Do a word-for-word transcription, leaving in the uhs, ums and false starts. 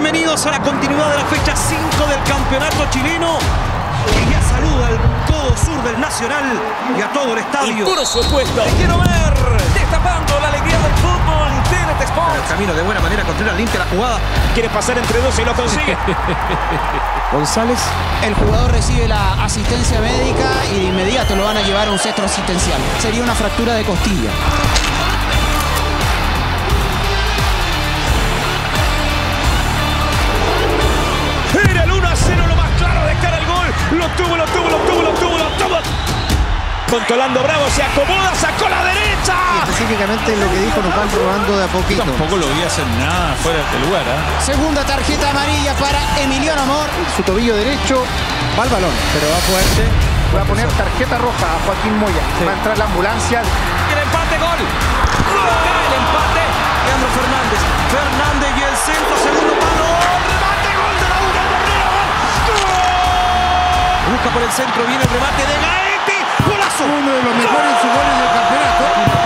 bienvenidos a la continuidad de la fecha cinco del Campeonato Chileno. Y ya saluda al Codo Sur del Nacional y a todo el estadio. Y por supuesto, te quiero ver destapando la alegría del fútbol. T N T Sports. El camino de buena manera construir al Inter la jugada. Quiere pasar entre dos y lo consigue. González. El jugador recibe la asistencia médica y de inmediato lo van a llevar a un centro asistencial. Sería una fractura de costilla. Lo tuvo, lo tuvo, lo tuvo, lo tuvo, lo tuvo. Controlando Bravo, se acomoda, sacó la derecha. Y específicamente lo que dijo, nos van probando de a poquito. Tampoco lo vi hacer nada fuera de este lugar. ¿eh? Segunda tarjeta amarilla para Emiliano Amor. Su tobillo derecho va al balón, pero va fuerte. Va a poner tarjeta roja a Joaquín Moya. Sí. Va a entrar la ambulancia. El empate, gol. El empate. Leandro Fernández. Fernández y el centro, segundo palo. Busca por el centro, viene el remate de Gaete, golazo. Uno de los mejores jugadores del campeonato.